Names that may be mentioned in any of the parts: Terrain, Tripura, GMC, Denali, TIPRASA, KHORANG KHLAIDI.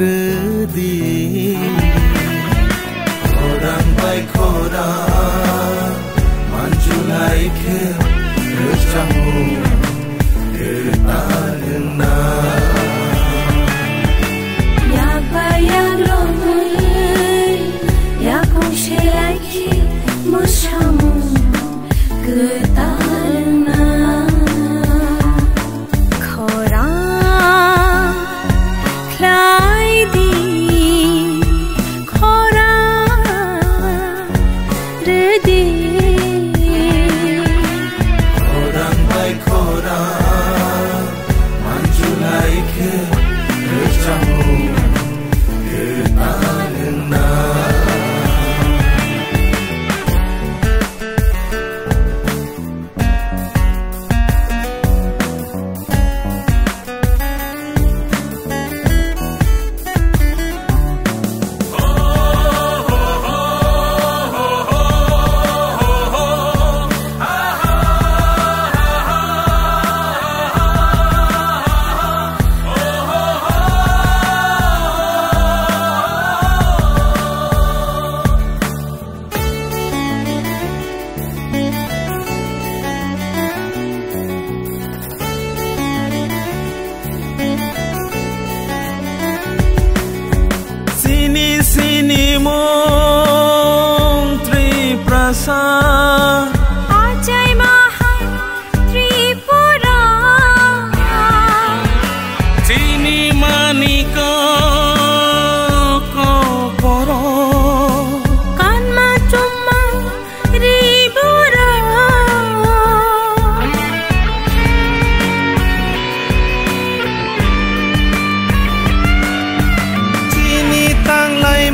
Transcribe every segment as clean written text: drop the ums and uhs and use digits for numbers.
negeri. Khorang bai khorang manjulai ke recamu etalena. Ya bayar lomai ya kong shelai ke mushamu etalena. Khorang khlaidi khorang khlaidi. Sini mong tri prasa ajai mahal tripura. Sini maniko koporo kanma cuma ribura. Sini tanglai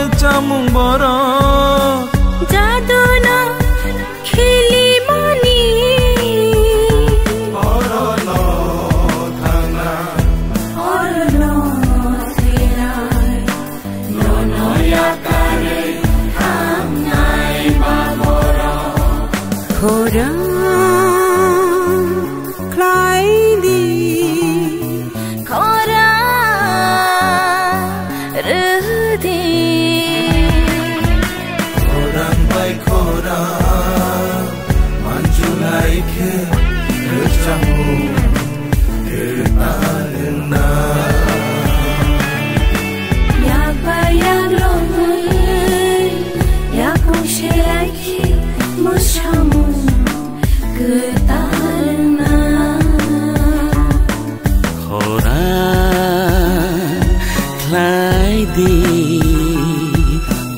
Recamung borong jaduna khili mani orolo thana orolo thina nono yakare hamnai baboro. Khorang khlaidi khorang khhlaidi. Khorang manjulai ke recamu etalena. Ya bayar lomai ya kong shelai ke mushamu etalena. Khorang khhlaidi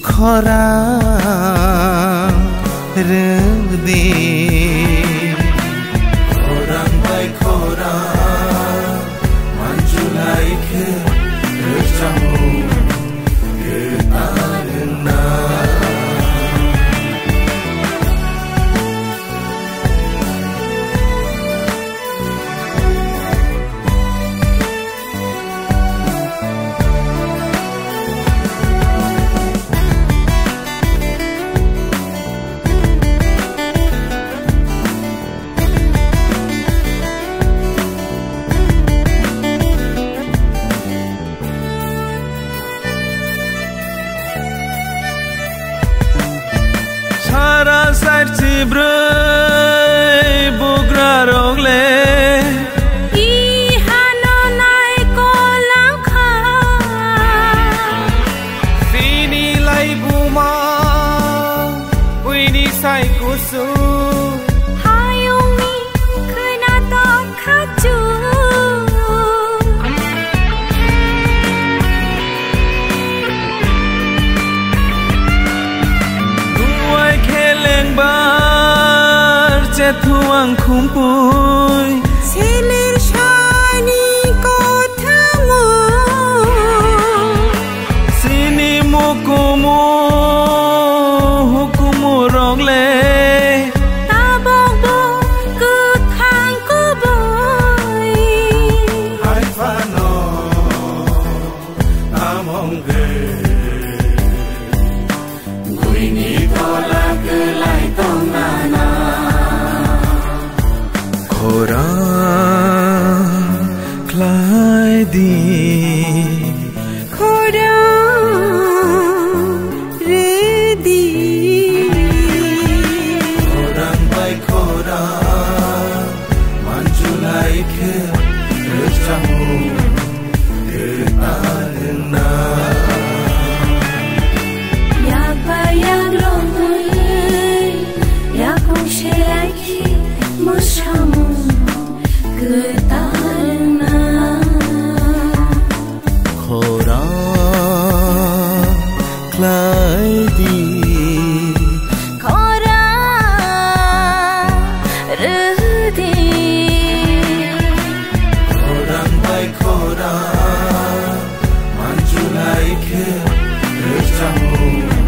khorang khhlaidi. Khorang bai khorang manjulai ke recamu etalena. Sarci brai bugra rogle ihano nai kolang kha. Sini lai buma uini sai kusu hayumi khna to khachu. Tuang kumpul silir shani kotamu. Sini mukumu hukumu rogle tabobo kutang kuboy. Haifano among girl. ini tolak kelai tong nana. Khorang Khelaidi. Khorang Khelaidi. Khorang Khelaidi. Khorang by Khorang Manjulai ke Rejamu.